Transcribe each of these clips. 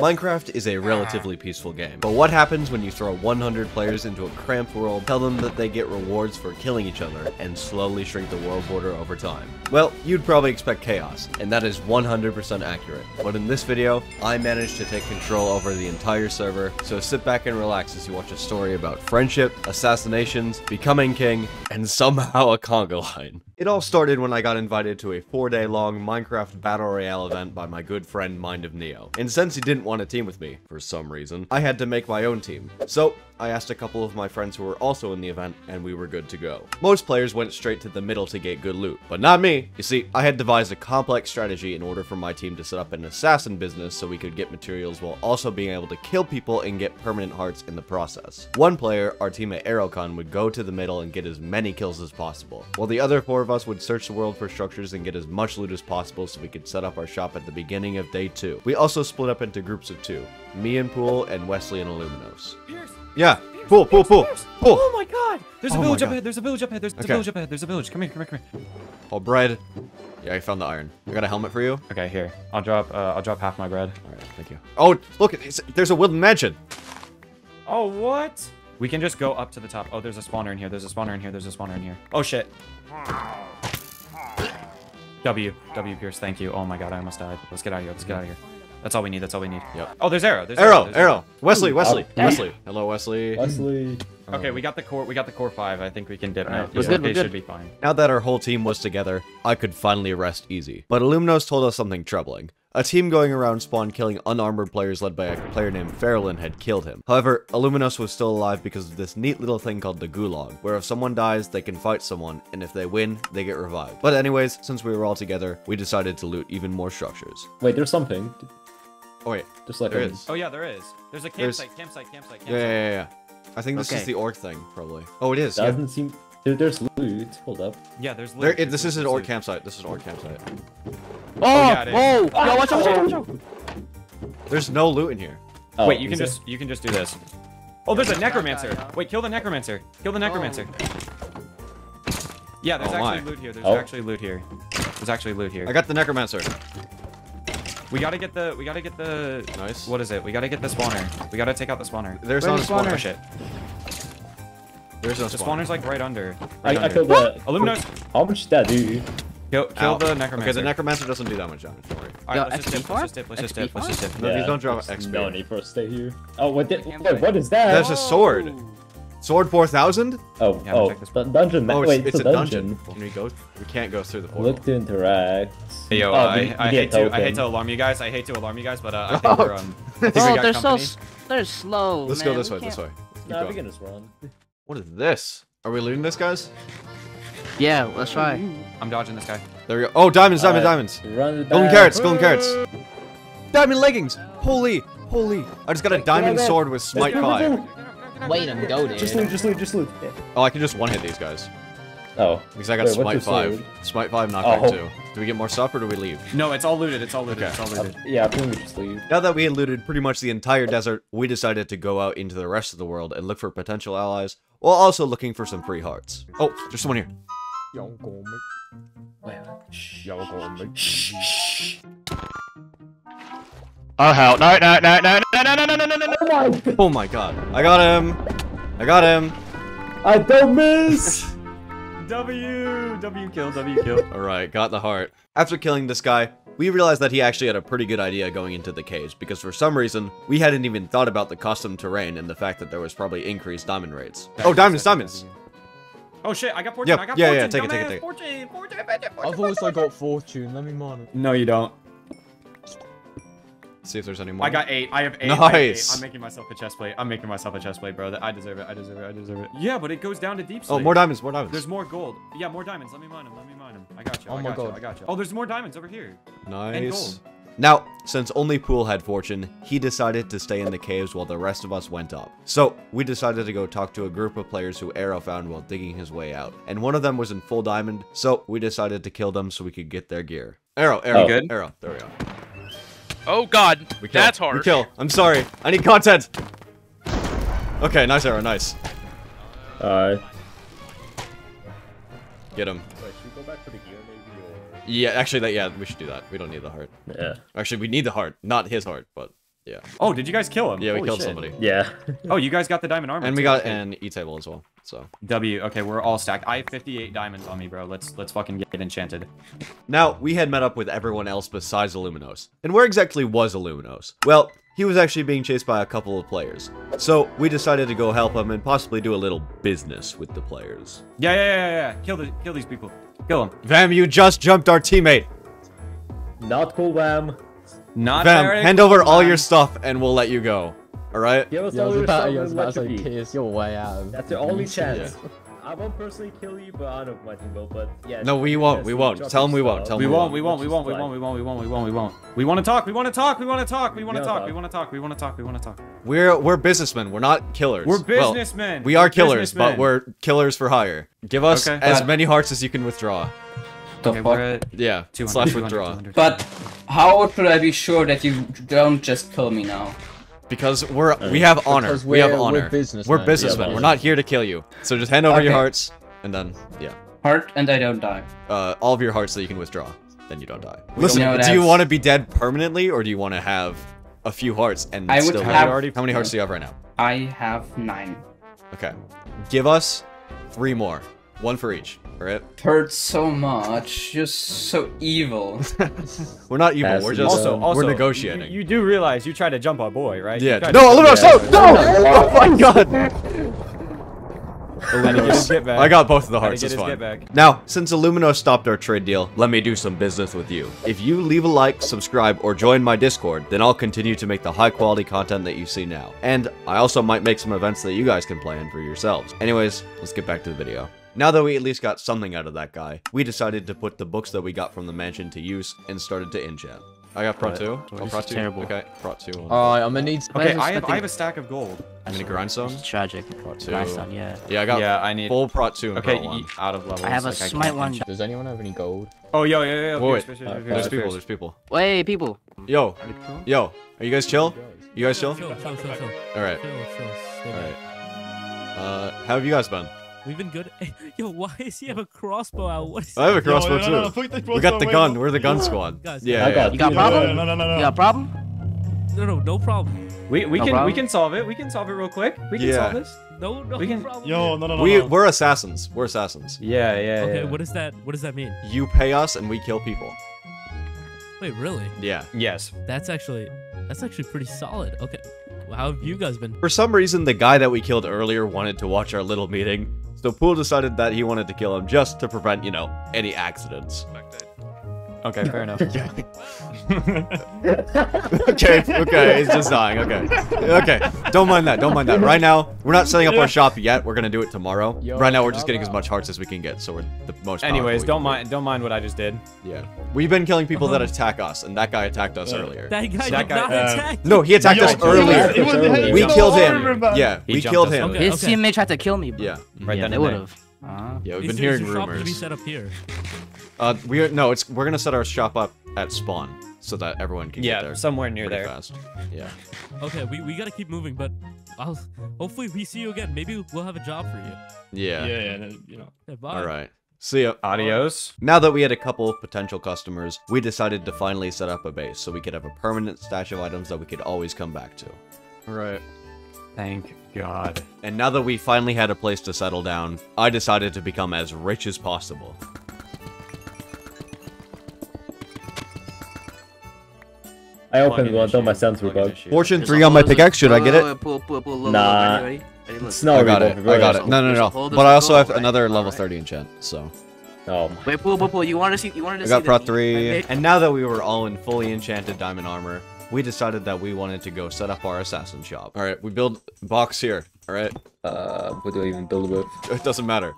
Minecraft is a relatively peaceful game, but what happens when you throw 100 players into a cramped world, tell them that they get rewards for killing each other, and slowly shrink the world border over time? Well, you'd probably expect chaos, and that is 100% accurate, but in this video, I managed to take control over the entire server, so sit back and relax as you watch a story about friendship, assassinations, becoming king, and somehow a conga line. It all started when I got invited to a 4-day-long Minecraft Battle Royale event by my good friend Mind of Neo, and since he didn't want a team with me, for some reason, I had to make my own team. So I asked a couple of my friends who were also in the event, and we were good to go. Most players went straight to the middle to get good loot, but not me. You see, I had devised a complex strategy in order for my team to set up an assassin business so we could get materials while also being able to kill people and get permanent hearts in the process. One player, our team at Aerocon, would go to the middle and get as many kills as possible, while the other 4 of us would search the world for structures and get as much loot as possible so we could set up our shop at the beginning of day 2. We also split up into groups of 2, me and Pool and Wesley and Illuminos. Yeah, Pool. Oh my god! There's a village up ahead, there's a village up ahead. Come here. All bread. Yeah, I found the iron. I got a helmet for you. Okay, here. I'll drop half my bread. Alright, thank you. Oh, look, there's a wooden mansion. Oh, what? We can just go up to the top. Oh, there's a spawner in here, Oh shit. W, Pierce, thank you. Oh my god, I almost died. Let's get out of here, That's all we need. Yep. Oh, there's Arrow. Arrow. Wesley. Hello, Wesley. Okay, we got the core 5. I think we can dip now. It should be fine. Now that our whole team was together, I could finally rest easy. But Illuminos told us something troubling. A team going around spawn killing unarmored players led by a player named Farallon had killed him. However, Illuminos was still alive because of this neat little thing called the Gulag, where if someone dies, they can fight someone, and if they win, they get revived. But anyways, since we were all together, we decided to loot even more structures. Wait, there's something. Oh wait, just like there is. Oh yeah, there is. There's a campsite, campsite. Yeah. I think this is the orc thing, probably. Oh, it is. Doesn't seem. There's loot. Hold up. Yeah, there's loot. This is an orc campsite. Oh! Whoa! Yo, watch out! There's no loot in here. Oh, wait, you can just do this. Oh, there's a necromancer. Wait, kill the necromancer. Yeah, there's actually loot here. I got the necromancer. We gotta get the. Nice. What is it? We gotta get the spawner. We gotta take out the spawner. There's no spawner. Shit. There's no spawner. The spawner's like right under. I killed the. Illuminos. How much did that do? Kill the necromancer. Okay, the necromancer doesn't do that much damage. Don't worry. All right, let's just dip. No, don't drop XP. No need for us to stay here. Oh, what is that? That's a sword. Sword 4000? Oh, yeah, dungeon. Oh, it's a dungeon. Can we go? We can't go through the portal. Look to interact. Hey, yo, I hate to alarm you guys. But I think we're I think we got company. They're slow. Let's go this way. No, we can just run. What is this? Are we looting this, guys? Yeah, let's try. I'm dodging this guy. There we go. Oh, diamonds. Golden carrots. Diamond leggings. Holy. I just got a diamond sword with Smite 5. Wait and go, dude. Just loot. Yeah. Oh, I can just one-hit these guys. Oh. Because I got Smite 5. Smite 5 knockback 2. Do we get more stuff or do we leave? No, it's all looted. Okay. Yeah, I think we just leave. Now that we had looted pretty much the entire desert, we decided to go out into the rest of the world and look for potential allies, while also looking for some free hearts. Oh, there's someone here. Oh hell, no. Oh my god. I got him. I don't miss. W kill. Alright, got the heart. After killing this guy, we realized that he actually had a pretty good idea going into the caves, because for some reason, we hadn't even thought about the custom terrain and the fact that there was probably increased diamond rates. Oh, diamonds. Oh shit, I got fortune. Yeah, take it. Fortune. I've also got fortune. Let me mine it. No, you don't. See if there's any more. I got 8. I have 8. Nice. I'm making myself a chestplate. Bro. I deserve it. Yeah, but it goes down to deep sleep. Oh, more diamonds. There's more gold. Yeah, more diamonds. Let me mine them. I got you. Oh my god. Oh, there's more diamonds over here. Nice. And gold. Now, since only Pool had fortune, he decided to stay in the caves while the rest of us went up. So, we decided to go talk to a group of players who Arrow found while digging his way out. And one of them was in full diamond, so we decided to kill them so we could get their gear. Arrow. There we are. Oh god, that's hard. We kill. I'm sorry. I need content. Okay, nice Arrow, nice. Alright. Get him. Wait, should we go back to the gear maybe? Or... Yeah, actually, we should do that. We don't need the heart. Yeah. Actually, we need the heart. Not his heart, but Yeah. Oh, did you guys kill him? Yeah, we killed somebody. Yeah. Oh, you guys got the diamond armor. And we got an E-table as well. So. W. Okay, we're all stacked. I have 58 diamonds on me, bro. Let's fucking get enchanted. Now, we had met up with everyone else besides Illuminos. And where exactly was Illuminos? Well, he was actually being chased by a couple of players. So, we decided to go help him and possibly do a little business with the players. Yeah. Kill these people. Kill them. Vam, you just jumped our teammate. Not cool, Vam. Not Vam, hand over all your stuff and we'll let you go. Alright? Give us all your stuff and let you be. It's your way out. That's the only chance. Yeah. I won't personally kill you, but I don't mind you will, but yeah. No, we won't, we won't. Tell him we won't. Tell him we won't. We wanna talk, we wanna talk. We're businessmen, we're not killers. We're businessmen. Well, we are killers, but we're killers for hire. Give us as many hearts as you can withdraw. The fuck? Yeah, slash withdraw. But how should I be sure that you don't just kill me now? Because we have honor. We have honor. We're businessmen. We're not here to kill you. So just hand over your hearts, and then yeah. Heart, and I don't die. All of your hearts that you can withdraw, then you don't die. Listen, do you want to be dead permanently, or do you want to have a few hearts and still have? How many hearts do you have right now? I have 9. Okay, give us 3 more. 1 for each. Right. Hurt so much, just so evil. We're not evil. That's we're just we're negotiating. You do realize you tried to jump our boy, right? Yeah. No, Illuminos! No! Oh my god! I got both of the hearts. It's fine. Now, since Illuminos stopped our trade deal, let me do some business with you. If you leave a like, subscribe, or join my Discord, then I'll continue to make the high-quality content that you see now. And I also might make some events that you guys can play in for yourselves. Anyways, let's get back to the video. Now that we at least got something out of that guy, we decided to put the books that we got from the mansion to use and started to enchant. I got Prot 2. Oh, Prot 2. Terrible. Okay, Prot 2. Alright, I'm gonna need... Okay, I have a stack of gold. I'm gonna grindstone. It's tragic. Prot 2. Grindstone, yeah. Yeah, I got full Prot 2 and Prot 1. Out of levels. I have a smite one. Does anyone have any gold? Oh, yo. Wait, there's people. Wait, people. Yo. Are you guys chill? You guys chill? Chill. Alright. How have you guys been? We've been good. Yo, why does he have a crossbow out? What is I have a crossbow too. No, we got the gun. We're the gun squad. Guys, yeah. You got a problem? You got a problem? No problem. We can solve it. We can solve it real quick. We can solve this. No problem. Yo, no. We're assassins. We're assassins. Yeah. Okay, what is that? What does that mean? You pay us and we kill people. Wait, really? Yeah. Yes. That's actually pretty solid. Okay. How have you guys been? For some reason, the guy that we killed earlier wanted to watch our little meeting. So Pool decided that he wanted to kill him just to prevent, you know, any accidents. Okay, fair enough. Okay, he's just dying, okay. Don't mind that. Right now, we're not setting up our shop yet, we're gonna do it tomorrow. Right now, we're just getting as much hearts as we can get, so we're the most Anyways, don't mind what I just did. Yeah. We've been killing people that attack us, and that guy attacked us earlier. That guy did not attack. No, he attacked us earlier. We killed him. Yeah, we killed him. His teammate tried to kill me, bro. Yeah, right then it would've. Yeah, we've been hearing rumors. Be set up here. We're gonna set our shop up at spawn so that everyone can get there. Yeah, somewhere near there. Fast. Yeah. Okay, we gotta keep moving, but hopefully we see you again. Maybe we'll have a job for you. Yeah. Yeah. You know. Yeah, bye. All right. See ya. Adios. Now that we had a couple of potential customers, we decided to finally set up a base so we could have a permanent stash of items that we could always come back to. All right. Thank God. And now that we finally had a place to settle down, I decided to become as rich as possible. I opened one, though my sounds were bugged. Fortune 3 on my pickaxe, should I get it? Nah. No, I got it. No. But I also have another level 30 enchant, so. Oh. Wait, Pool, you wanted to see. I got Prot 3. And now that we were all in fully enchanted diamond armor, we decided that we wanted to go set up our assassin shop. All right, we build a box here. All right. What do I even build with? It doesn't matter.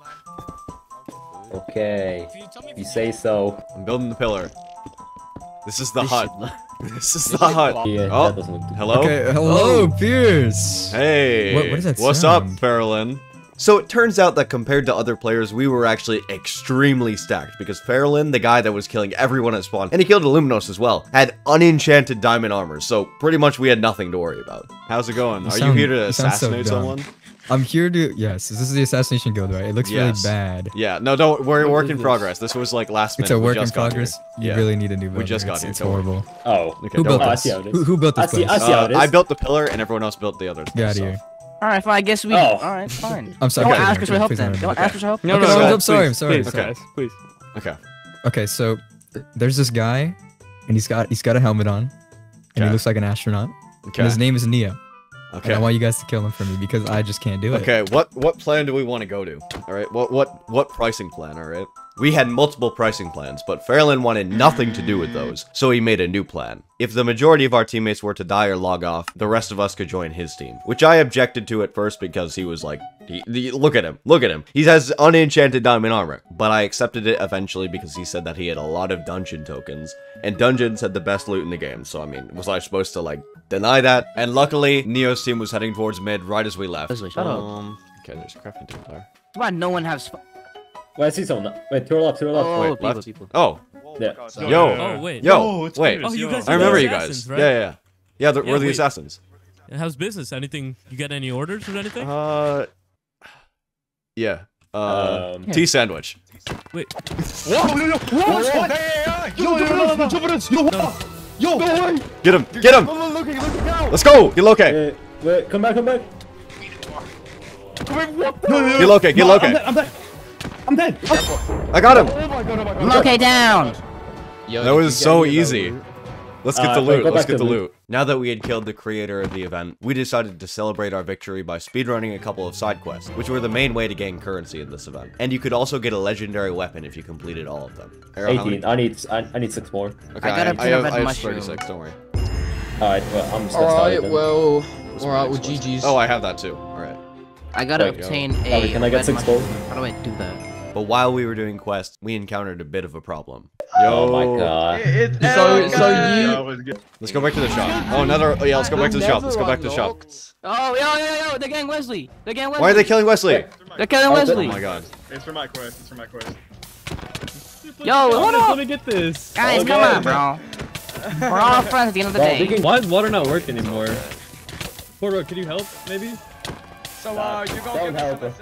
Okay. You say so. I'm building the pillar. This is the hut. This is the hut. Yeah, oh, hello? Okay, hello, Pierce. Hey, what's up, Farallon? So it turns out that compared to other players, we were actually extremely stacked, because Farallon, the guy that was killing everyone at spawn, and he killed Illuminos as well, had unenchanted diamond armor, so pretty much we had nothing to worry about. How's it going? Are you here to assassinate someone? I'm here to, yes, this is the assassination guild, right? It looks really bad. Yeah, no, don't worry, work in progress. This was like last minute. It's a work in progress. You really need a new build. We just got here. It's horrible. Oh, okay. Who built this? Who built this place? I built the pillar and everyone else built the other. Get out of here. Alright, fine, I guess we... Oh. Alright, fine. I'm sorry. Don't ask us for help then. Don't ask us for help. No, no, I'm sorry, I'm sorry. Okay, please. Okay. Okay, so there's this guy, and he's got a helmet on, and he looks like an astronaut, and his name is Neo. Okay. And I want you guys to kill him for me because I just can't do it. Okay, what plan do we want to go to? All right, what pricing plan? All right, we had multiple pricing plans, but Farallon wanted nothing to do with those, so he made a new plan. If the majority of our teammates were to die or log off, the rest of us could join his team, which I objected to at first because he was like, look at him, look at him. He has unenchanted diamond armor, but I accepted it eventually because he said that he had a lot of dungeon tokens, and dungeons had the best loot in the game, so I mean, was I supposed to like deny that? And luckily, Neo's team was heading towards mid right as we left. Okay, there's a crafting table there. Why no one has... Wait, I see someone. Wait, to the left. Oh, wait, people, left. People. Oh. Yeah. Yo. Oh, wait. Yo. Oh, it's wait. Oh, you guys I remember you guys. Right? Yeah. Yeah, we're the assassins. And how's business? Anything? You got any orders or anything? Yeah. Tea sandwich. Wait. Yo! Get him! Get him! Let's go! Relocate! Wait, come back! Relocate! Relocate! I'm dead! I got him! Relocate down! That was so easy. Let's get the loot. Let's get the loot. Now that we had killed the creator of the event, we decided to celebrate our victory by speedrunning a couple of side quests, which were the main way to gain currency in this event. And you could also get a legendary weapon if you completed all of them. 18. I need 6 more. Okay, I have 36. Don't worry. Alright, well, I'm just gonna start it. Alright, well, GG's. Oh, I have that too. Alright. I gotta obtain a. Can I get 6 gold? How do I do that? But while we were doing quests, we encountered a bit of a problem. Yo. Oh my god. Let's go back to the shop. Oh, another. Oh, yeah, let's go back to the shop. Let's go back to the shop. Oh, yo. They're getting Wesley. Why are they killing Wesley? They're killing Wesley. Oh my god. It's for my quest. Yo, what up? Let me get this. Guys, come on, bro. We're all friends at the end of the day. Why is water not working anymore? Porro, could you help, maybe? So, you go get this.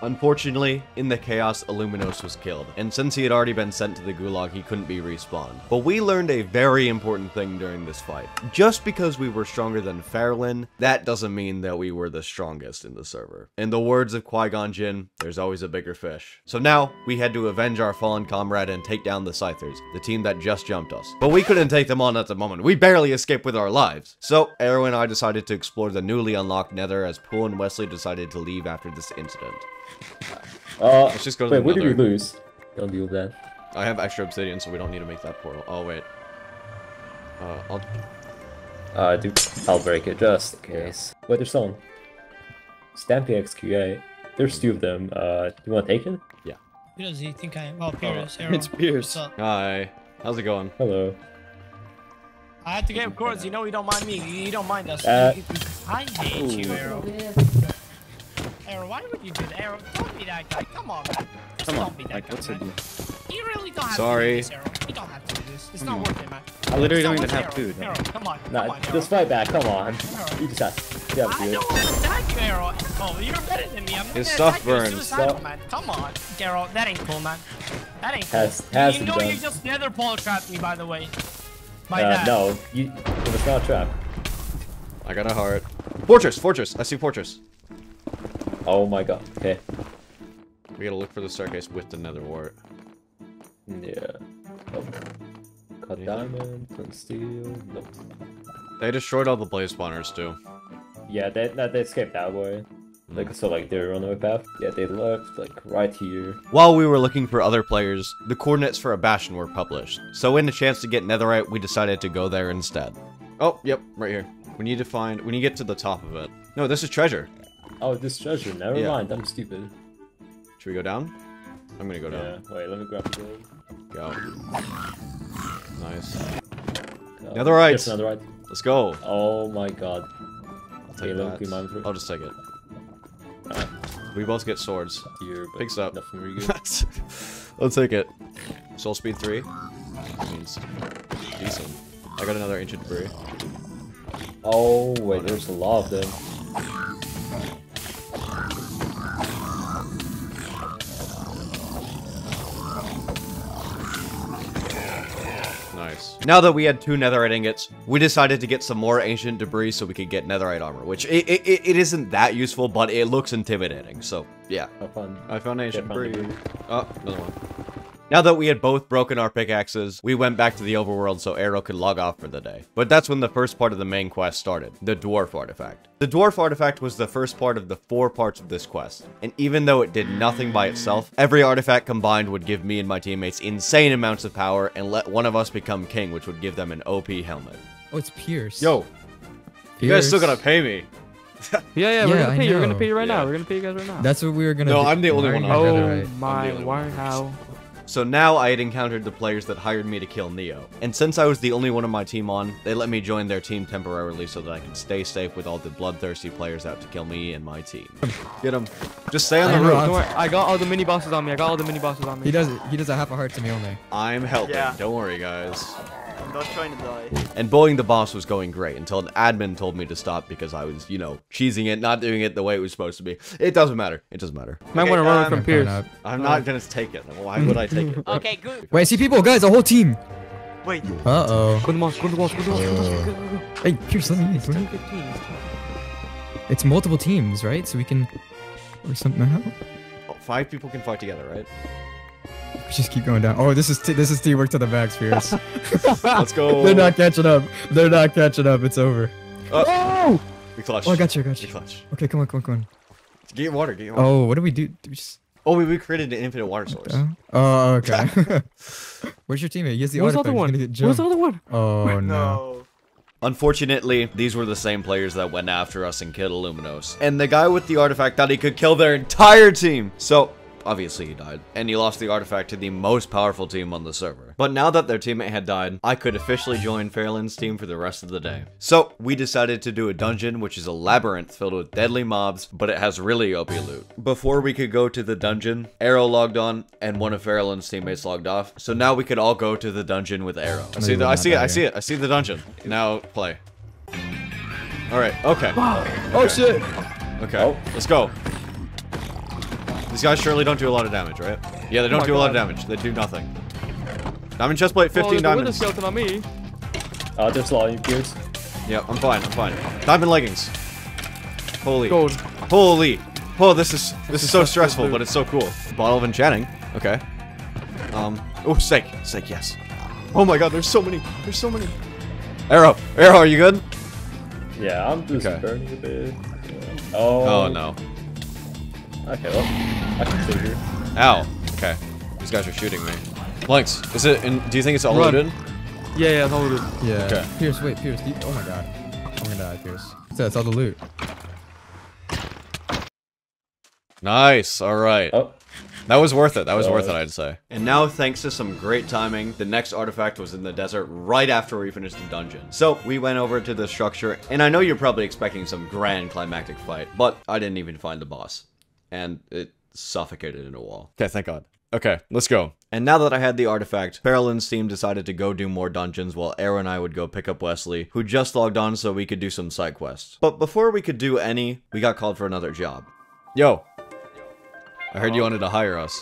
Unfortunately, in the chaos, Illuminos was killed, and since he had already been sent to the Gulag, he couldn't be respawned. But we learned a very important thing during this fight. Just because we were stronger than Farallon, that doesn't mean that we were the strongest in the server. In the words of Qui-Gon Jinn, there's always a bigger fish. So now, we had to avenge our fallen comrade and take down the Scythers, the team that just jumped us. But we couldn't take them on at the moment, we barely escaped with our lives. So, Aero and I decided to explore the newly unlocked Nether as Poole and Wesley decided to leave after this incident. Let's just go to wait, what did we lose? Don't deal with that. I have extra obsidian, so we don't need to make that portal. Oh, wait. I'll break it, just in case. Wait, there's someone. Stampy XQA. There's 2 of them. Do you want to take it? Yeah. Who does he think I am? Oh, Pierce. It's Pierce. Hi. How's it going? Hello. I had to get records. You know you don't mind me. You don't mind us. I hate you, Aero. Aero, why would you do that? Aero, don't be that guy. Come on, man. Don't be that guy, man. You really don't have to do this, Aero. You don't have to do this. It's not worth it, man. I literally don't even have food. Aero, come on. Nah, just fight back. Come on. You just have to do it. I don't want to attack you, Aero. Oh, you're better than me. I'm gonna attack you. You're suicidal, man. Come on, Aero. That ain't cool, man. That ain't cool. You know you just nether pole trapped me, by the way. By that. No, it was not a trap. I got a heart. Fortress. I see fortress. Oh my god, okay. We gotta look for the staircase with the nether wart. Yeah. Oh. Cut diamonds and steel. Nope. They destroyed all the blaze spawners too. Yeah, they escaped that way. Like, so like they're on the path. Yeah, they left like right here. While we were looking for other players, the coordinates for a bastion were published. So in the chance to get netherite, we decided to go there instead. Oh, yep, right here. We need to find, when you get to the top of it. No, this is treasure. Oh, this treasure. Never mind. I'm stupid. Should we go down? I'm gonna go down. Yeah. Wait, let me grab the gold. Go. Nice. Netherite. Let's go. Oh my god. take that. I'll just take it. Alright. We both get swords. Here, but picks up. Nothing really good. I'll take it. Soul speed 3. Means decent. I got another ancient debris. Oh wait, there's a lot of them. Nice. Now that we had 2 netherite ingots, we decided to get some more ancient debris so we could get netherite armor, which it isn't that useful, but it looks intimidating. So yeah. Have fun. I found ancient debris. Oh, another one. Now that we had both broken our pickaxes, we went back to the overworld so Aero could log off for the day. But that's when the first part of the main quest started, the Dwarf Artifact. The Dwarf Artifact was the first part of the 4 parts of this quest, and even though it did nothing by itself, every artifact combined would give me and my teammates insane amounts of power and let one of us become king, which would give them an OP helmet. Oh, it's Pierce. Yo, Pierce. You guys still gotta pay me. Yeah, we're gonna pay you. We're gonna pay you right now. We're gonna pay you guys right now. That's what we were gonna do. No, I'm the only one. Oh my, why how? So now I had encountered the players that hired me to kill Neo, and since I was the only one on my team on, they let me join their team temporarily so that I could stay safe with all the bloodthirsty players out to kill me and my team. Get him. Just stay on the roof. Don't worry, I got all the mini bosses on me. He doesn't have a heart to me only. I'm helping. Yeah. Don't worry, guys. I'm not trying to die. And bullying the boss was going great until an admin told me to stop because I was, you know, cheesing it, not doing it the way it was supposed to be. It doesn't matter. It doesn't matter. Okay, I'm gonna run from Pierce. I'm not gonna take it. Why would I take it? Okay, good. Wait, I see people, guys, a whole team. Wait. Uh-oh. Go to the boss. Hey, Pierce, let me in. It's multiple teams, right? So we can... Or something like that. Oh, 5 people can fight together, right? Just keep going down. Oh, this is teamwork to the max, Pierce. Let's go. They're not catching up. They're not catching up. It's over. Oh! We clutch. Oh, I got you. We clutch. Okay, come on. Get water. Oh, what did we do? Did we just... Oh, we created an infinite water source. Oh, okay. Where's your teammate? Yes, the other one. Where's the other one? Oh no. Unfortunately, these were the same players that went after us and killed Illuminos. And the guy with the artifact thought he could kill their entire team. So. Obviously he died, and he lost the artifact to the most powerful team on the server. But now that their teammate had died, I could officially join Farallon's team for the rest of the day. So we decided to do a dungeon, which is a labyrinth filled with deadly mobs, but it has really OP loot. Before we could go to the dungeon, Aero logged on, and one of Farallon's teammates logged off. So now we could all go to the dungeon with Aero. I see it. I see the dungeon. Now play. All right. Okay. Oh shit. Okay. Oh. Let's go. These guys surely don't do a lot of damage, right? Yeah, they don't do a lot of damage. They do nothing. Diamond chestplate, 15 diamonds. There's a skeleton on me. I'll just law you, Pierce. Yeah, I'm fine. Diamond leggings. Holy. Gold. Holy. Oh, this is so stressful, but it's so cool. Bottle of enchanting. Okay. Oh, snake. Snake, yes. Oh my god, there's so many. Arrow, are you good? Yeah, I'm just burning a bit. Yeah. Oh no. Okay, well, I can see you. Ow. Okay. These guys are shooting me. Blanks, is it in, do you think it's all loaded? Yeah, it's all loaded. Yeah. Okay. Pierce, wait, Pierce. Oh my god. I'm gonna die, Pierce. That's all the loot. Nice. All right. Oh. That was worth it. That was worth it, I'd say. And now, thanks to some great timing, the next artifact was in the desert right after we finished the dungeon. So we went over to the structure, and I know you're probably expecting some grand climactic fight, but I didn't even find the boss. And it suffocated in a wall. Okay, thank god. Okay, let's go. And now that I had the artifact, Farallon's team decided to go do more dungeons while Aero and I would go pick up Wesley, who just logged on so we could do some side quests. But before we could do any, we got called for another job. Yo. I heard you wanted to hire us.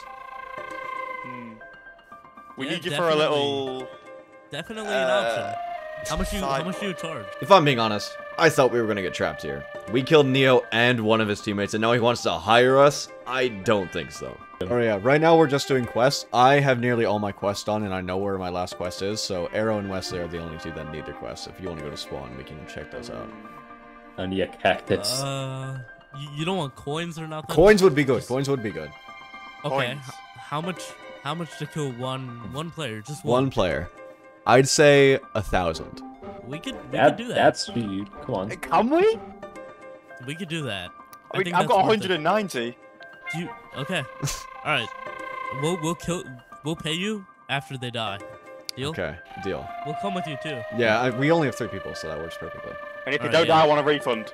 We need you for a little... Definitely an option. How much do you charge? If I'm being honest, I thought we were gonna get trapped here. We killed Neo and one of his teammates, and now he wants to hire us? I don't think so. Oh yeah, right now we're just doing quests. I have nearly all my quests done, and I know where my last quest is, so Aero and Wesley are the only two that need their quests. If you want to go to spawn, we can check those out. I need a cactus. You don't want coins or nothing? Coins would be good. Okay, how much to kill one player? Just one player. I'd say 1,000. We could do that. That's speed. Come on. Can we? We could do that. I mean, I've got 190. Okay. All right. We'll pay you after they die. Deal? Okay. Deal. We'll come with you too. Yeah. We only have 3 people, so that works perfectly. And if you don't die, I want a refund.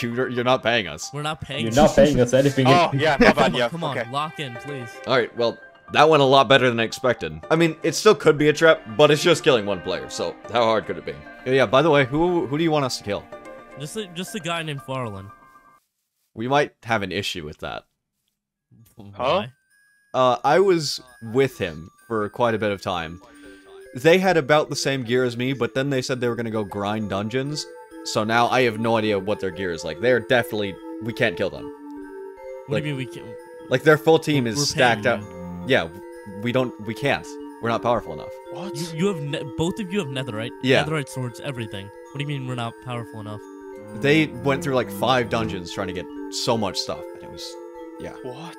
You're not paying us. We're not paying us. You're not paying us anything. Oh, yeah, my bad, yeah. Come on, okay. Lock in, please. All right, well, that went a lot better than I expected. I mean, it still could be a trap, but it's just killing one player, so how hard could it be? Yeah, by the way, who do you want us to kill? Just a guy named Farallon. We might have an issue with that. Huh? I was with him for quite a bit of time. They had about the same gear as me, but then they said they were going to go grind dungeons. So now I have no idea what their gear is like. They're definitely... We can't kill them. What do you mean we can't? Like, their full team is stacked up. Yeah, we can't. We're not powerful enough. What? You have... Both of you have netherite. Yeah. Netherite swords, everything. What do you mean we're not powerful enough? They went through like 5 dungeons trying to get so much stuff. And it was... Yeah. What?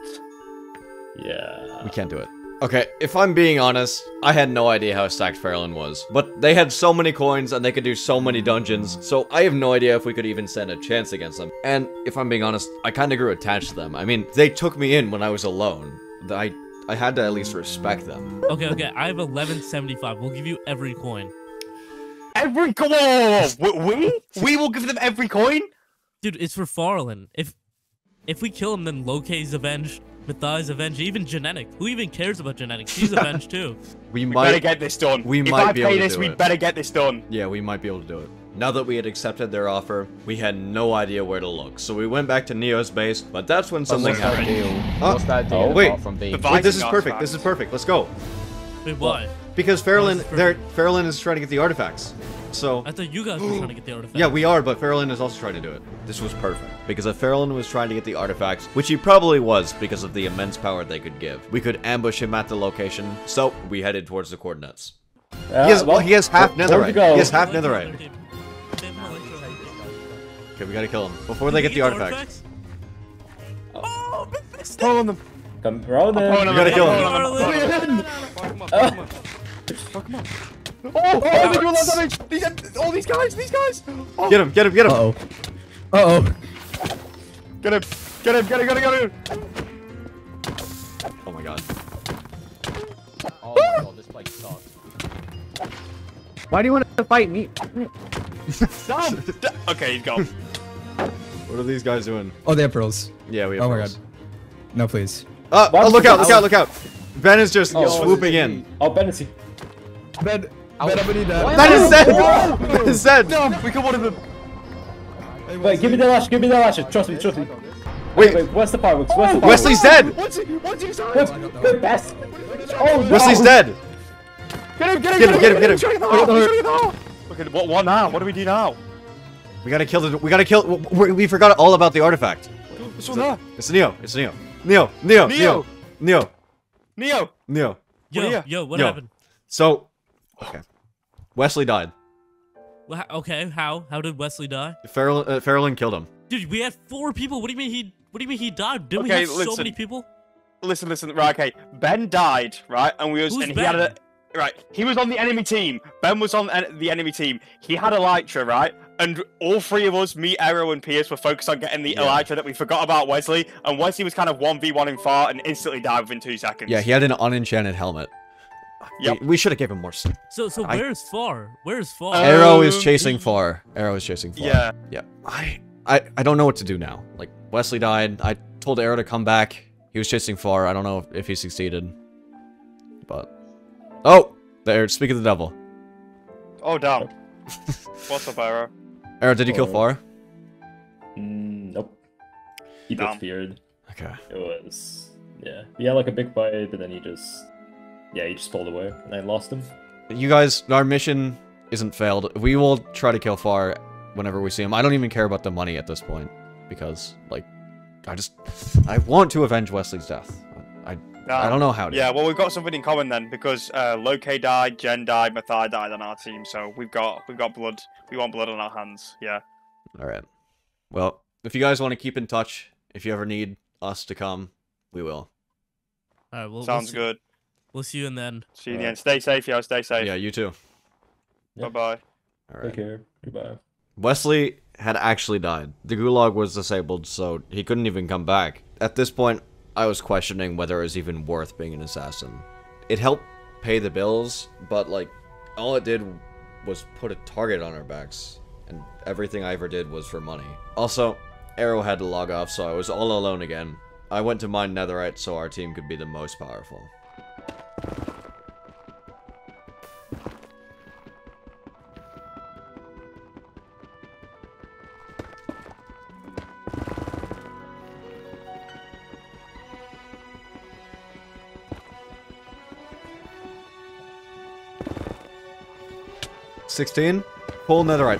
Yeah. We can't do it. Okay, if I'm being honest, I had no idea how stacked Farallon was, but they had so many coins and they could do so many dungeons, so I have no idea if we could even stand a chance against them. And if I'm being honest, I kind of grew attached to them. I mean, they took me in when I was alone. I had to at least respect them. Okay, okay, I have 1175. We'll give you every coin. Every coin? We will give them every coin? Dude, it's for Farallon. If we kill him, then Loke's avenged. Mathai's avenged, even Genetic. Who even cares about Genetics? He's avenged too. We better get this done. We might be able to do it. If I pay this, we better get this done. Yeah, we might be able to do it. Now that we had accepted their offer, we had no idea where to look, so we went back to Neo's base, but that's when something happened. What's that deal? Oh, wait. From being wait, this is perfect. This is perfect. Let's go. Wait, why? Because Farallon is trying to get the artifacts. So I thought you guys were trying to get the artifacts. Yeah, we are, but Farallon is also trying to do it. This was perfect. Because if Farallon was trying to get the artifacts, which he probably was because of the immense power they could give, we could ambush him at the location, so we headed towards the coordinates. He has half netherite. He has half netherite. Okay, we gotta kill him before they get the artifacts. Oh, pull on them. Come on, we gotta kill him. Fuck him up. Oh, they do a lot of damage! All these guys, Oh. Get him, get him! Uh-oh. Get him, get him! Oh my god. Oh my god, this place sucks. Why do you want to fight me? Stop! Okay, he's gone. What are these guys doing? Oh, they have pearls. Yeah, we have pearls. Oh my god. No, please. Oh, look out! Ben is just swooping in. Oh, Ben is... Ben, I'm gonna need that. That is Zed! That is Zed! No, we got one of them. Wait, give me the lash, Trust me, Wait, where's the fireworks? Wesley's dead! What's he best? Oh, no. Wesley's dead! Get him! Okay, what now? What do we do now? We gotta kill the- we forgot all about the artifact. It's Neo. Neo! Yo, what happened? So... Okay. Wesley died. Okay, how? How did Wesley die? Farallon killed him. Dude, we had 4 people. What do you mean he? What do you mean he died? Didn't we have so many people? Listen. Right, okay. Ben died, right? And we was and Ben? He had a right. He was on the enemy team. Ben was on the enemy team. He had Elytra, right? And all 3 of us, me, Aero, and Pierce, were focused on getting the Elytra that we forgot about Wesley. And Wesley was kind of 1v1ing far and instantly died within 2 seconds. Yeah, he had an unenchanted helmet. Yep. We should have given him more stuff. So where's Far? Where's Far? Arrow is chasing Far. Yeah. Yeah. I don't know what to do now. Like, Wesley died. I told Arrow to come back. He was chasing Far. I don't know if he succeeded. But... Oh! There, speak of the devil. Oh, damn. What's up, Arrow? Arrow, did you kill Far? Nope. He disappeared. Okay. It was... Yeah. He had, like, a big fight, but then he just... Yeah, he just pulled away, and I lost him. You guys, our mission isn't failed. We will try to kill Far whenever we see him. I don't even care about the money at this point, because, like, I want to avenge Wesley's death. I don't know how to. Yeah, well, we've got something in common then, because Loke died, Jen died, Mathai died on our team, so we've got blood. We want blood on our hands, yeah. All right. Well, if you guys want to keep in touch, if you ever need us to come, we will. All right, well, sounds good. We'll see you in the end. See you in the end. Stay safe, yo. Stay safe. Yeah, you too. Yep. Bye-bye. All right. Take care. Goodbye. Wesley had actually died. The Gulag was disabled, so he couldn't even come back. At this point, I was questioning whether it was even worth being an assassin. It helped pay the bills, but, like, all it did was put a target on our backs. and everything I ever did was for money. Also, Arrow had to log off, so I was all alone again. I went to mine netherite so our team could be the most powerful.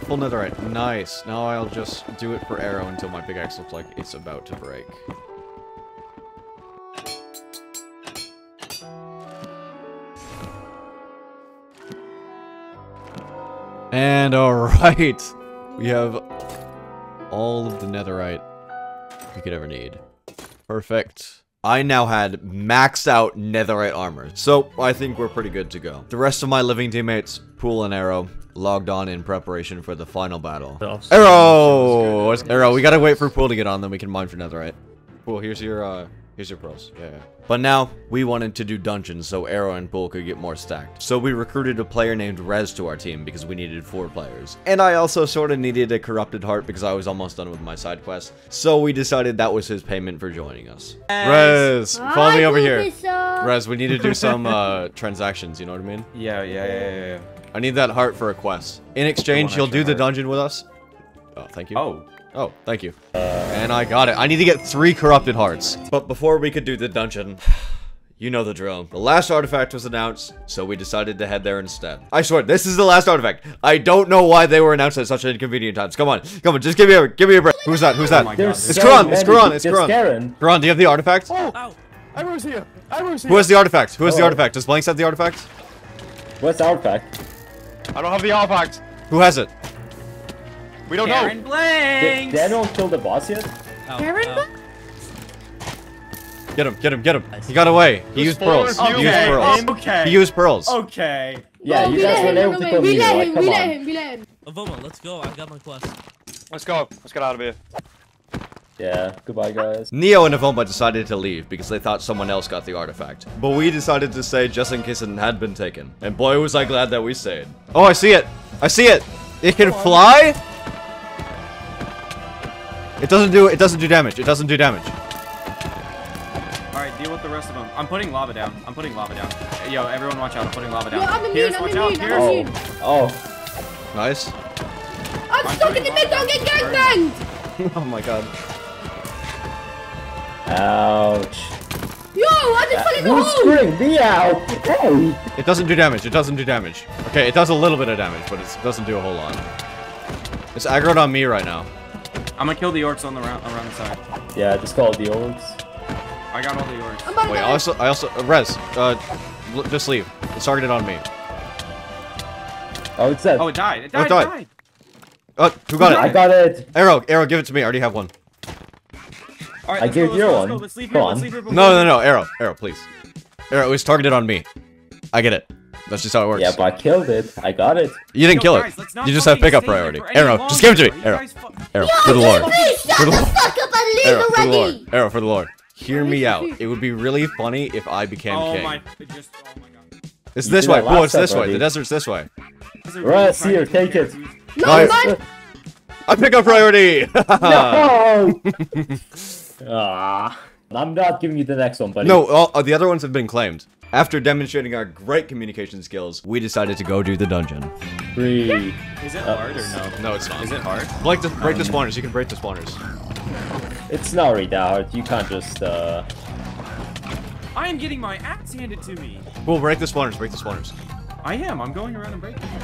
Full netherite. Nice. Now I'll just do it for Arrow until my pickaxe looks like it's about to break. And alright! We have all of the netherite we could ever need. Perfect. I now had maxed out netherite armor, so I think we're pretty good to go. The rest of my living teammates, Pool and Arrow, logged on in preparation for the final battle. Arrow! Arrow, we gotta wait for Pool to get on, then we can mine for netherite. Pool, here's your pearls. Yeah. But now, we wanted to do dungeons so Arrow and Pool could get more stacked. So we recruited a player named Rez to our team because we needed 4 players. And I also sorta needed a corrupted heart because I was almost done with my side quest. So we decided that was his payment for joining us. Rez, follow me over here. Rez, we need to do some transactions, you know what I mean? Yeah. I need that heart for a quest. In exchange, you'll do the dungeon with us. Oh, thank you. Oh, thank you. And I got it. I need to get 3 corrupted hearts. But before we could do the dungeon, you know the drill. The last artifact was announced, so we decided to head there instead. I swear, this is the last artifact. I don't know why they were announced at such inconvenient times. Come on, just give me a break. Who's that? Oh, it's Karan, it's Karan. Karan, do you have the artifact? Oh, I was here. Who has the artifact? Does Blanks have the artifact? What's the artifact? I don't have the artifact. Who has it? We don't know. Blanks. Did anyone kill the boss yet? Get him. He got away. He used pearls. Okay. Yeah, you guys were able to kill me. We let him. Avoma, let's go. I've got my quest. Let's go. Let's get out of here. Yeah, goodbye guys. Neo and Avoma decided to leave because they thought someone else got the artifact. But we decided to stay just in case it had been taken. And boy was I glad that we stayed. Oh, I see it! It can fly? It doesn't do damage. Alright, deal with the rest of them. I'm putting lava down. Yo, everyone watch out, I'm putting lava down. Yo, I'm immune. Oh. Nice. I'm stuck in the mid, don't get gangbanged! Oh my god. Ouch. Yo, I just fell in the hole! Scream me out! Hey. It doesn't do damage. Okay, it does a little bit of damage, but it doesn't do a whole lot. It's aggroed on me right now. I'm gonna kill the orcs on the around the side. Yeah, just call it the orcs. I got all the orcs. Wait, I also Rez, just leave. It's targeted on me. Oh, it's dead. Oh, it died. Oh, who got it? I got it. Arrow, give it to me. I already have one. All right, I gave you one. Let's leave here. No, Arrow, please. Arrow, it was targeted on me. I get it. That's just how it works. Yeah, but I killed it. I got it. You didn't kill it. You just have pickup priority. Arrow, just give it to me. Arrow, for the Lord. Arrow, for the Lord. Hear me out. It would be really funny if I became king. Oh my god. It's this way. Whoa, it's this way. The desert's this way. Russ, here, take it. No, I pick up priority! No! I'm not giving you the next one, buddy. No, all the other ones have been claimed. After demonstrating our great communication skills, we decided to go do the dungeon. Three. Is it hard or no? No, it's not. Is it hard? Like, break the spawners. You can break the spawners. It's not really that hard. You can't just, I am getting my axe handed to me! Well, break the spawners. I am. I'm going around and breaking them.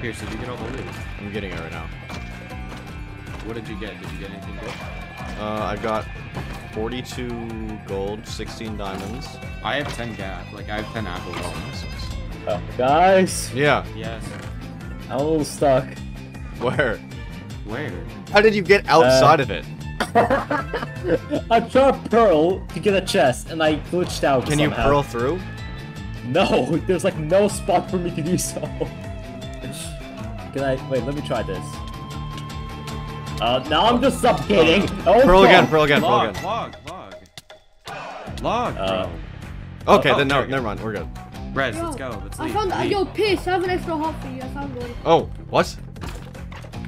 Here, so you get all the loot. I'm getting it right now. What did you get? Did you get anything good? I got 42 gold, 16 diamonds. I have 10 gap. Like, I have 10 apples. Oh, guys! Yeah. Yes. I'm a little stuck. Where? How did you get outside of it? I dropped pearl to get a chest, and I glitched out. Can somehow. You pearl through? No, there's like no spot for me to do so. Wait, let me try this. Now I'm just suffocating. Oh, pearl again. Log, bro. Okay, then no, never mind, we're good. Rez, let's go, let's leave. I found, yo, Pierce, I have an extra heart for you, I found one. Oh, what?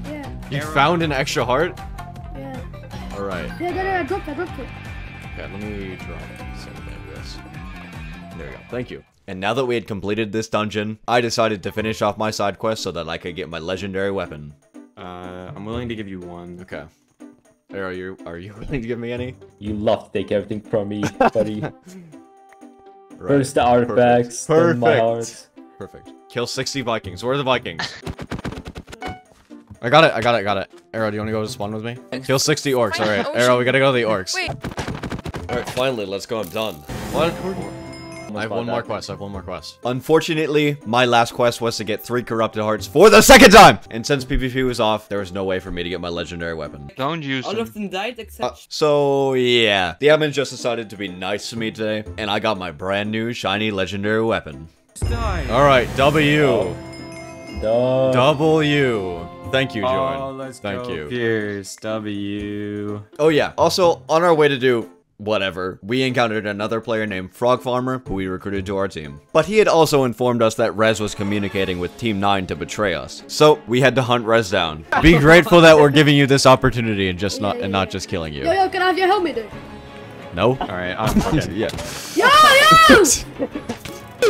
Yeah, You found an extra heart? Yeah. Alright. Yeah, I dropped it, Okay, let me drop something like this. There we go. Thank you. And now that we had completed this dungeon, I decided to finish off my side quest so that I could get my legendary weapon. I'm willing to give you one. Okay. Are you willing to give me any? You love to take everything from me, buddy. Right. First the artifacts, then my heart. Perfect. Kill 60 Vikings. Where are the Vikings? I got it, I got it, I got it. Arrow, do you want to go to spawn with me? Kill 60 orcs, alright. Arrow, we gotta go to the orcs. Wait. Alright, finally, let's go, I'm done. What? I have one more quest, Unfortunately, my last quest was to get 3 corrupted hearts for the 2nd time! And since PvP was off, there was no way for me to get my legendary weapon. Don't use them. All of them died except... so, yeah. The admin just decided to be nice to me today, and I got my brand new shiny legendary weapon. Alright, W. Oh. W. Thank you, Jordan. Oh, let's go. Thank you. Pierce, W. Oh, yeah. Also, on our way to do... whatever, we encountered another player named Frog Farmer, who we recruited to our team. But he had also informed us that Rez was communicating with Team 9 to betray us. So, we had to hunt Rez down. Be grateful that we're giving you this opportunity and just not just killing you. Yo, yo, can I have your helmet there? No? Alright, I'm okay. Yeah. Yo, yo!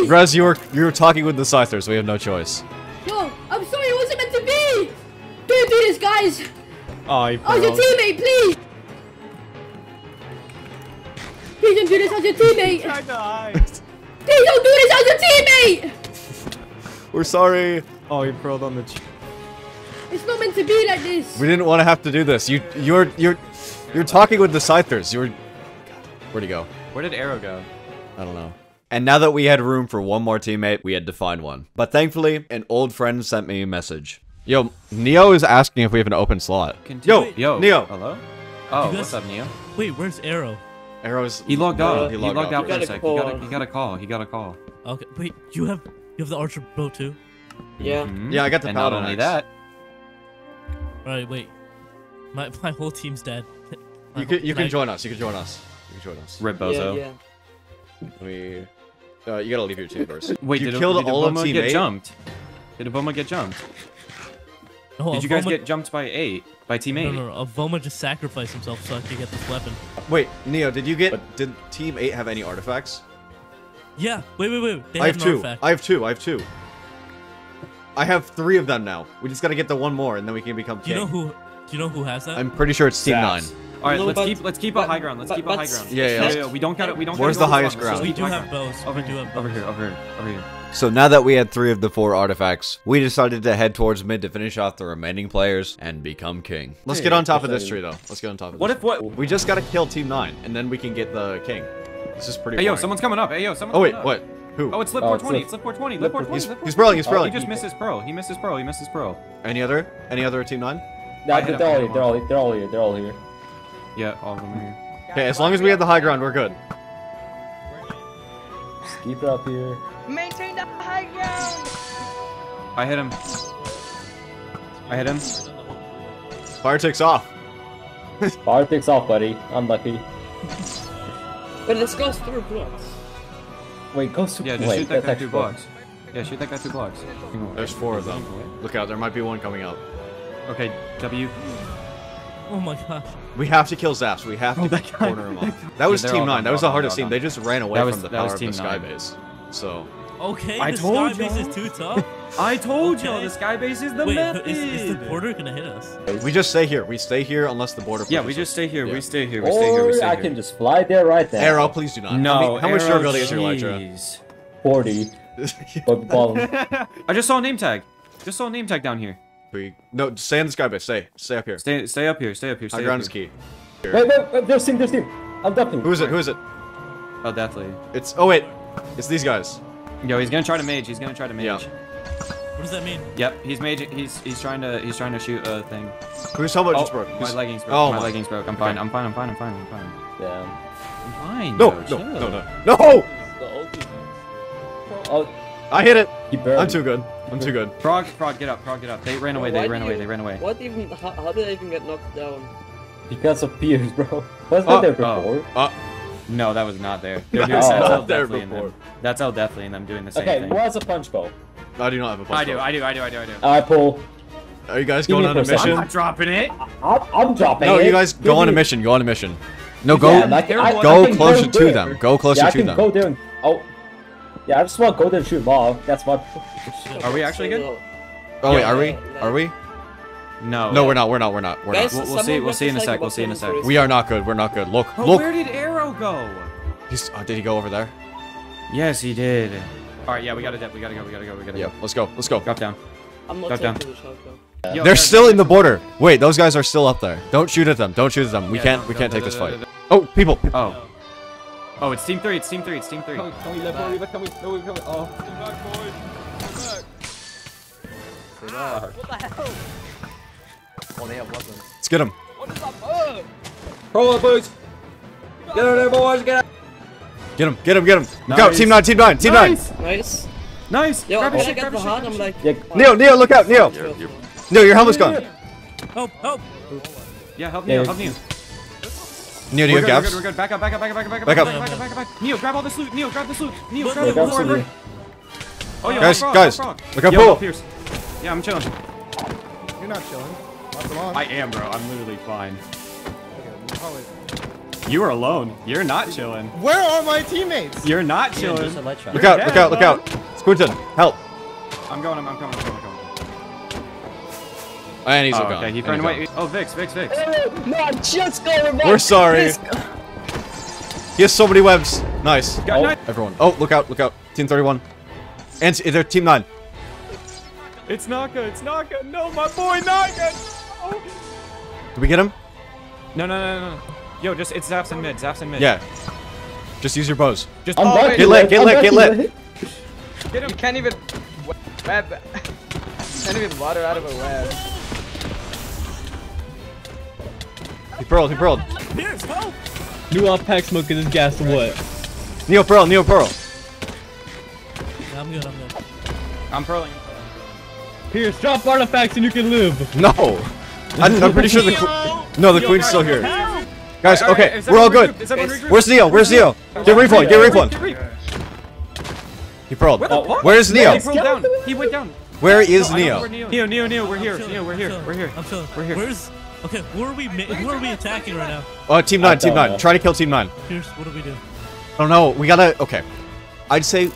Rez, you were talking with the Scythers, we have no choice. Yo, I'm sorry, it wasn't meant to be! Don't do this, guys! Oh, you your teammate, please! Please don't do this as your teammate! Please don't do this as your teammate! We're sorry. Oh, you pearled on the It's not meant to be like this. We didn't want to have to do this. You're talking with the Scythers. You were... Where'd he go? Where did Arrow go? I don't know. And now that we had room for one more teammate, we had to find one. But thankfully, an old friend sent me a message. Yo, Neo is asking if we have an open slot. Yo, Neo! Hello? Oh, what's up, Neo? Wait, where's Arrow? Arrows. He logged out. He logged out for a sec. He got a call. Okay. Wait. You have the archer bow too? Yeah. Mm-hmm. Yeah. I got the paladin. Not only that. All right. Wait. My whole team's dead. You can join us. Red Bozo. Yeah, yeah. We. You gotta leave your team first. Wait. Did all of team eight get jumped? Did Avoma get jumped? No, did you guys get jumped by eight? By team 8? No, Avoma just sacrificed himself so I could get this weapon. Wait, Neo, did team 8 have any artifacts? Yeah, wait. They have two. I have two. I have 3 of them now. We just gotta get the one more and then we can become king. Do you know who has that? I'm pretty sure it's team 9. Alright, let's keep a high ground. Yeah. We don't Where's the highest ground? We do have bows. Over here. So now that we had 3 of the 4 artifacts, we decided to head towards mid to finish off the remaining players and become king. Let's get on top of this tree, though. What if we just gotta kill Team 9, and then we can get the king. This is pretty. Hey, yo, someone's coming up. Oh, wait, what? Who? Oh, it's Lip 420. It's Lip 420. Lip 420. He's brawling. He just missed his pearl. He missed his pearl. Any other Team 9? No, they're all here. Yeah, all of them are here. Okay, as long as we have the high ground, we're good. Just keep it up here. Maintain the high ground! I hit him. Fire takes off. Fire takes off, buddy. Unlucky. But this goes through blocks. Wait, goes through blocks. Yeah, just shoot that guy through blocks. Yeah, shoot that guy through blocks. There's 4 of them. Look out, there might be one coming up. Okay, W. Oh my gosh. We have to kill Zaps. We have to corner him off. That was Team 9. That was the hardest team. They just ran away from the power of the sky base. So. Okay, the sky base is too tough. I told y'all the sky base is the method. Is the border gonna hit us? We just stay here. We stay here unless the border. Yeah, we just stay here. We stay here. Or I can just fly there right now. Arrow, please do not. No. How much durability is your Elytra? 40. I just saw a name tag. Down here. No, stay in the sky base. Stay up here. Stay up here. High ground is key. Wait, there's team. I'm ducking. Who is it? Oh, that lady. It's these guys. Yo, he's gonna try to mage. Yeah. What does that mean? Yep, he's maging. He's trying to shoot a thing. Whose helmet just broke? My leggings broke. Oh, my leggings broke. I'm fine. Damn. I'm fine. No. Oh, I hit it. I'm too good. Frog, get up. They ran away. How did they even get knocked down? Because of Pierce, bro. Wasn't that there before? No, that was not there. That's not there before. That's how Deathly and them doing the same thing. Okay, who has a punch bow? I do not have a punch bow. I do. I pull. Are you guys going on a mission? I'm not dropping it. I'm dropping it. No, you guys go on a mission. Go on a mission. No, go closer to them. Go closer to them. Go there and oh, yeah. I just want to go there and shoot them all. That's what. Are we actually good? Oh wait, are we? Are we? No. No, we're not. We're not. We're not. We're not. We'll see. We'll see in a sec. We'll see in a sec. We are not good. We're not good. Look. Look. Where did Arrow go? He's. Oh, did he go over there? Yes, he did. All right. Yeah, we gotta dip. We gotta go. We gotta go. We gotta go. Let's go. Let's go. Drop down. I'm not down. Yo, they're still in the border. Wait, those guys are still up there. Don't shoot at them. Don't shoot at them. We can't. We can't take this fight. Oh, people. Oh. Oh, it's team three. It's team three. It's team three. Can we let Bobby back? Can we? No, we can't. Oh. Come back, boys. Come back. What the hell? Oh, they have weapons. Let's get him. What is that bug? Roll up, boys. Get out of there, boys. Get out. Get him. Get him. Get him. Nice. Go, team nine. Team nine. Team nine. Nice. Nice! Yo, when I get behind, I'm like... Yeah. Neo, Neo, look out, Neo! Neo, your helmet's gone! Help, help! Yeah, help Neo, help Neo. Neo, do you have gaps? We're good, back up, back up, back up, back up, back up, back up, back up, back up. Neo, grab all this loot, Neo, grab this loot! Neo, grab it, loot! Oh, yo, guys, guys, look out, Pool! Yeah, I'm chilling. You're not chilling. I am, bro, I'm literally fine. You are alone. You're not chilling. Where are my teammates? You're not chilling. Look out, look out, look out. Squinton, help. I'm going, I'm coming, I'm coming, I'm coming. And he's oh, gone. Okay, he ran away. Oh, Vix, Vix, Vix. No, just go. We're sorry. He has so many webs. Nice. Oh, everyone. Oh, look out, look out. Team 31. And they're team 9. It's Naka, it's Naka. No, my boy Naka. Oh. Did we get him? No, no, no, no. Yo, just, it's zaps and mid, zaps and mid. Yeah. Just use your bows. Just get lit, get lit, get lit. Get him. You can't even web. You can't even water out of a web. He pearled, he pearled. Pierce, help! New off pack smoke in his gas and what? Neo pearl, Neo pearl. Yeah, I'm good, I'm good. I'm pearling. Pierce, drop artifacts and you can live. No. I'm pretty sure the queen's still here. Guys, okay, we're all good. Where's Neo? Where's Neo? Get refund, get refund. He pearled. Where's Neo? He went down. Where is Neo? Neo, Neo, Neo, we're here. Neo, we're here. We're here. We're here. Where's? Okay, who are we attacking right now? Team 9, Team 9. Try to kill Team 9. Pierce, what do we do? I don't know. We gotta. Okay, I'd say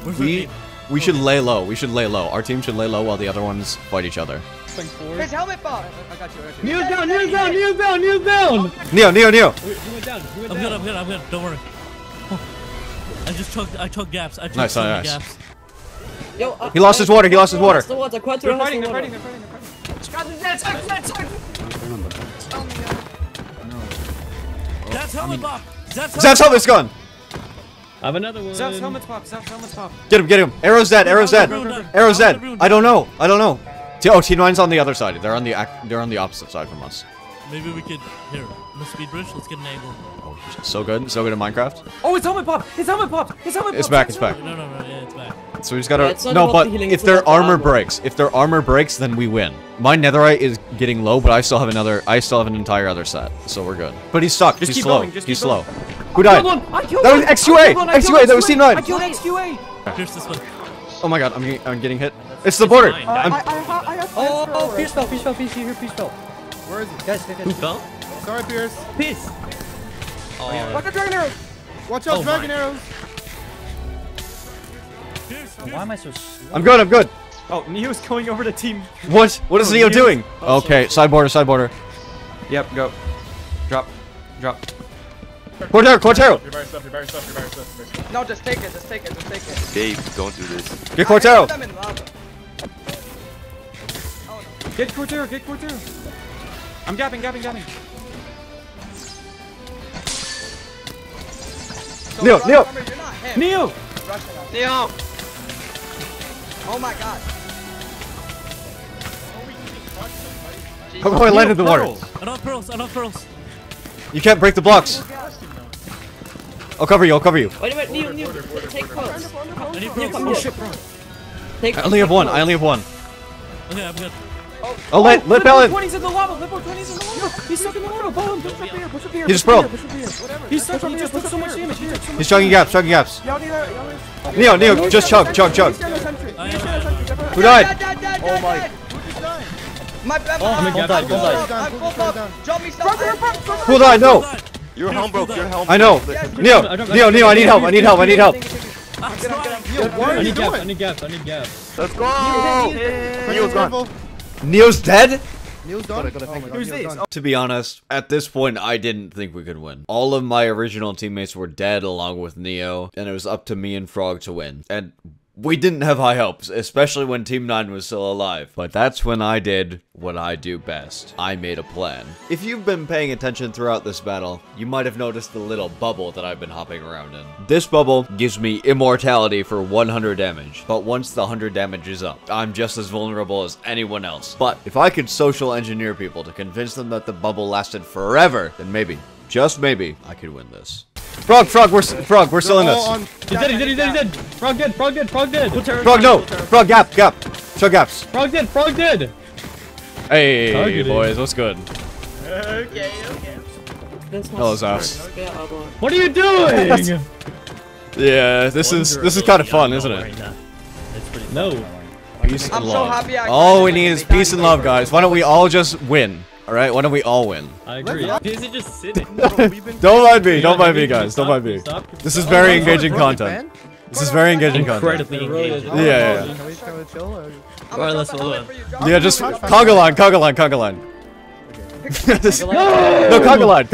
we should lay low. We should lay low. Our team should lay low while the other ones fight each other. His helmet ball. I got you. Kneel down, kneel down, kneel down, kneel down. Neo, Neo, Neo. I'm good, I'm good, I'm good. Don't worry. I just choked. I took gaps. I took nice, nice. Gaps. Yo, he lost his water. He lost his water. They're fighting. They're fighting. They're fighting. Zap's helmet pop. Zap's helmet's gone. I have another one. Zap's helmet's pop. Zap's helmet's pop. Get him. Get him. Arrow's dead. Arrow's dead. Arrow's dead. I don't know. I don't know. Oh, T9's on the other side. They're on the opposite side from us. Maybe we could here. The speed bridge. Let's get an angle. Oh, so good. So good in Minecraft. Oh, it's helmet pop. It's helmet pop. It's helmet pop. It's back. It's back. No, no, no. Yeah, it's back. So we just gotta. Yeah, no, but if their armor breaks, then we win. My netherite is getting low, but I still have another. I still have an entire other set, so we're good. But he's stuck. He's slow. He's slow. Who died? That was XQA. XQA. That was T9. I killed XQA. Pierce this one. Oh my god, I'm getting hit. It's the border. Oh, Pierce fell. Pierce fell. Pierce here. Pierce fell. Where is he? Guys, who fell? Sorry, Pierce. Peace. Oh, yeah. Watch out, dragon arrows! Watch out, dragon arrows! Why am I so slow? I'm good, I'm good. Oh, Neo's going over to team. What? What is Neo doing? Oh, okay, side border, side border. Yep, go. Drop. Drop. Cortero, Cortero! You're by yourself, you're by yourself, you're by yourself, you're by yourself. No, just take it, just take it, just take it. Dave, don't do this. Get Cortero! Oh, no. Get Cortero, get Cortero! I'm gapping, gapping, gapping. So Neo, Neo! Neo! Neo! Oh my god. How come I landed the water? I don't have pearls, I don't have pearls. You can't break the blocks. I'll cover you, I'll cover you. Wait a minute, Neo, Neo, take pearls. I only have one, I only have one. Okay, I'm good. Oh, let Bellin! Lip 20's in the lava! Lip 20's in the lava! He's stuck in the lava! Bellin, push up here! Push up here! He just broke! He's stuck up here! He took so much damage! He's chugging gaps! Chugging gaps! Neo! Neo! Just chug! Chug! Chug! Who died? Oh my... Gulag, no! Your helm broke, your helm broke. I know. Neo, I need help. I need gas. Let's go! Neo's gone. Neo's dead? To be honest, at this point, I didn't think we could win. All of my original teammates were dead along with Neo, and it was up to me and Frog to win. And we didn't have high hopes, especially when Team 9 was still alive. But that's when I did what I do best. I made a plan. If you've been paying attention throughout this battle, you might have noticed the little bubble that I've been hopping around in. This bubble gives me immortality for 100 damage. But once the 100 damage is up, I'm just as vulnerable as anyone else. But if I could social engineer people to convince them that the bubble lasted forever, then maybe, just maybe, I could win this. Frog, we're still in this. He's dead. Frog dead. Frog, no. Frog, gap. Show gaps. Frog dead. Hey, targeting. Boys, what's good? Okay. Hello, Zos. What are you doing? Yeah, this is kind of fun, isn't it? It's pretty no. Peace and love. All we need is peace and love, guys. Why don't we all just win? Alright, why don't we all win? I agree. Is it just sitting? Don't mind me, guys. Don't mind me. This is very engaging content. Yeah. Yeah, just Kongaline. No, Kongaline.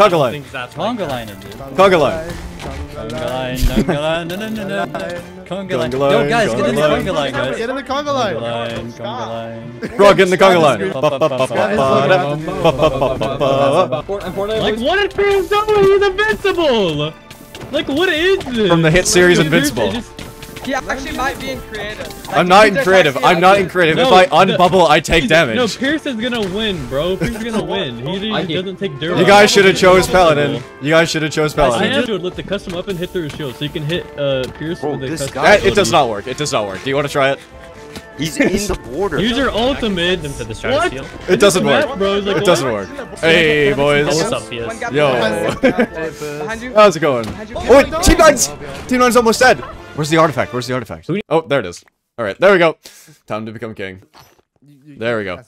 Yo, guys, get in the Kongaline, guys. Bro, get in the Kongaline. Like, what is PSW? He's invincible! Like, what is this? From the hit series, Invincible. Yeah, actually might be in creative. Like, I'm not in creative. No, if I unbubble, I take damage. No, Pierce is gonna win, bro. Pierce is gonna win. He doesn't take dirt. You guys should have chose Paladin. I have to lift the custom up and hit through his shield, so you can hit Pierce with the custom. It does not work. Do you want to try it? He's in the border. Use your ultimate. What? It doesn't work. It doesn't work. Hey, boys. What's up, PS? Yo. How's it going? Oh, wait. Team 9's! Team 9's almost dead. Where's the artifact? Oh, there it is. Alright, there we go. Time to become king. There we go.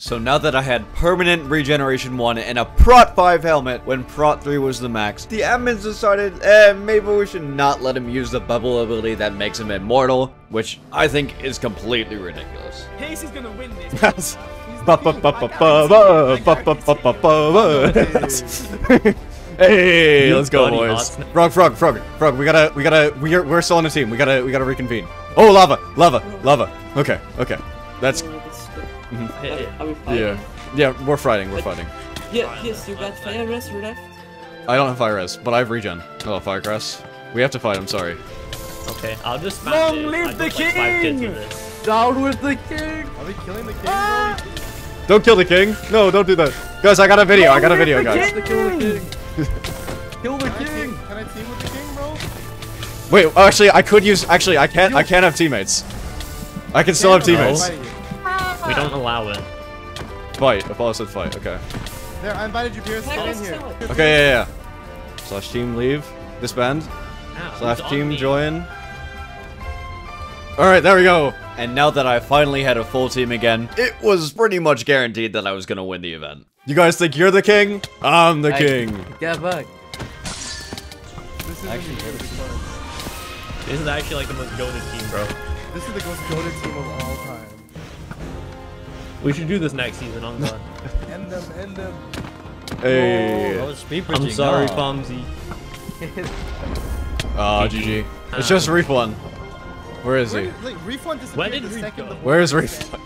So now that I had permanent regeneration 1 and a Prot 5 helmet when Prot 3 was the max, the admins decided, maybe we should not let him use the bubble ability that makes him immortal, which I think is completely ridiculous. Pace is gonna win this. Hey, let's go, boys. Frog. We're still on a team. We gotta reconvene. Oh, lava. Okay. That's. Mm-hmm. Are we fighting? Yeah. We're fighting. Yeah. Yes, you got fire res left. I don't have fire res, but I have regen. Oh, firegrass. We have to fight. I'm sorry. Okay, I'll just. Long live the king! Down with the king! Are we killing the king? Ah! Don't kill the king. No, don't do that, guys. I got a video, guys. Kill the king! Can I team with the king, bro? Wait, actually, I can't. I can't have teammates. I can still have teammates. We don't allow it. Fight. Apollo said fight. Okay. There, I invited you, Pierce. Get in here. Okay, yeah. Slash team leave. Disband. Slash team join. All right, there we go. And now that I finally had a full team again, it was pretty much guaranteed that I was gonna win the event. You guys think you're the king? I'm the king. Get back. This is actually like the most goated team, bro. This is the most goated team of all time. We should do this next season. I'm done. End them. Hey. Oh, I'm sorry, Pomsy. Oh, GG. It's just Refund. Where is he? Where is Refund?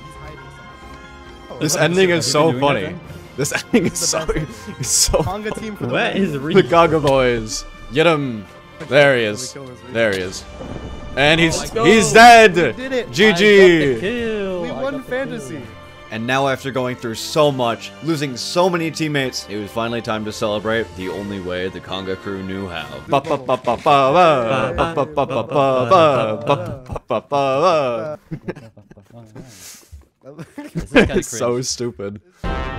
This ending is so funny. This ending is so funny. Where is Refund? The Gaga boys. Get him. There he is. And he's dead. GG. We won fantasy. And now after going through so much, losing so many teammates, it was finally time to celebrate the only way the Konga crew knew how. It's so stupid.